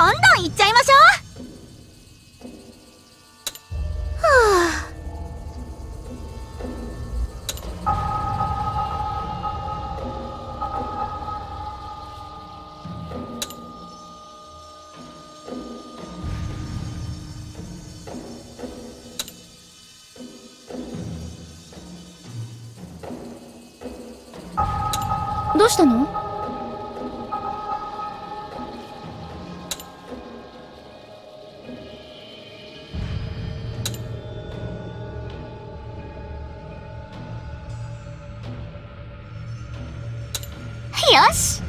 どんどんいっちゃいましょう。どうしたの？よし。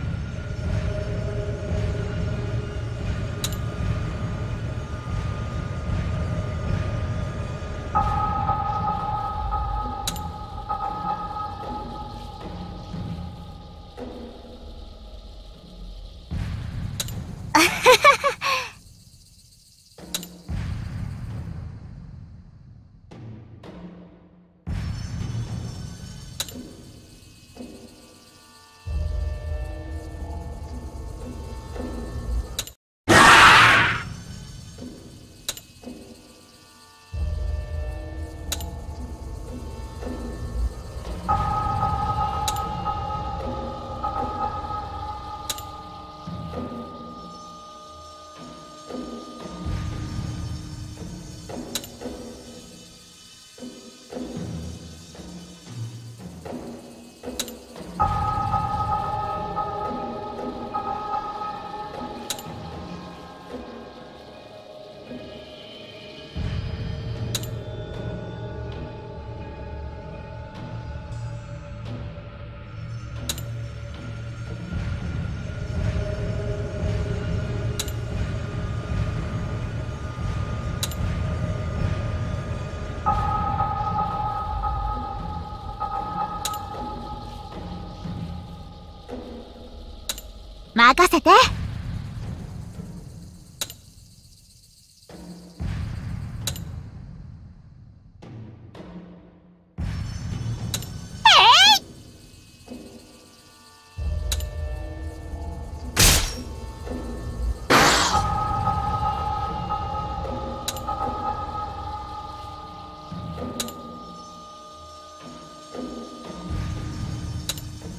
任せて。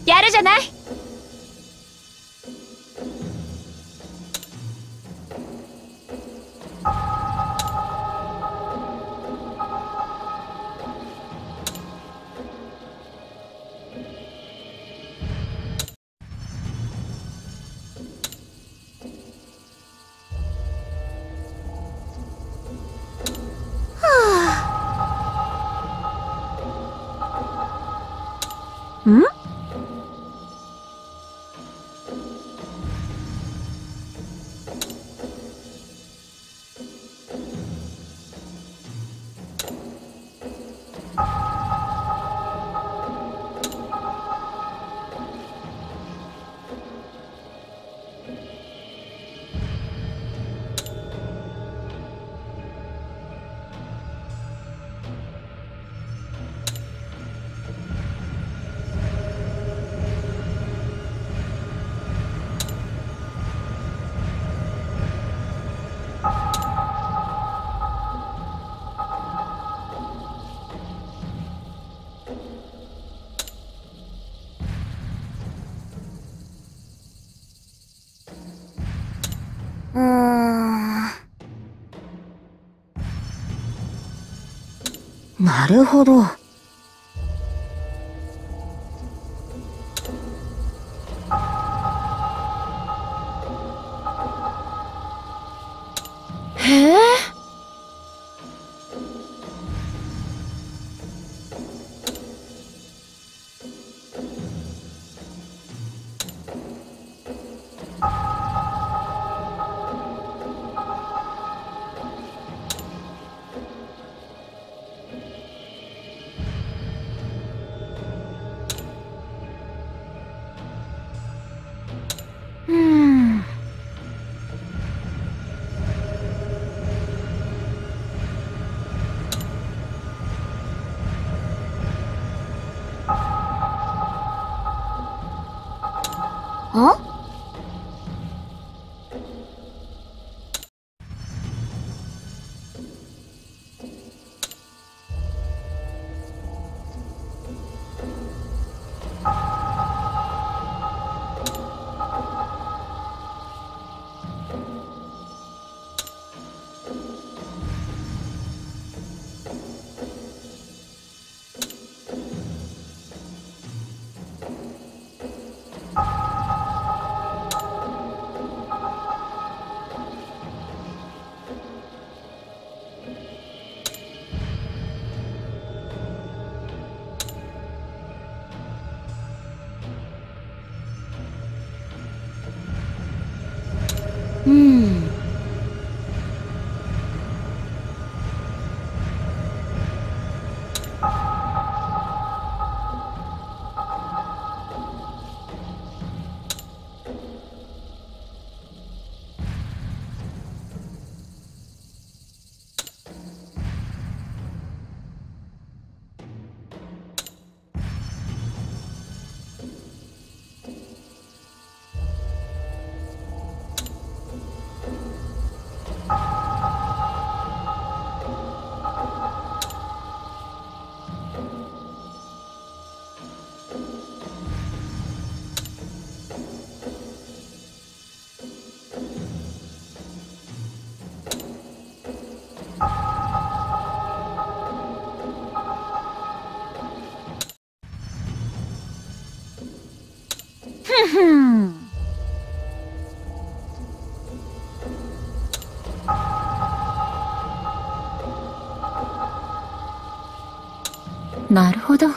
やるじゃない。ん？なるほど。へえ。なるほど。ん？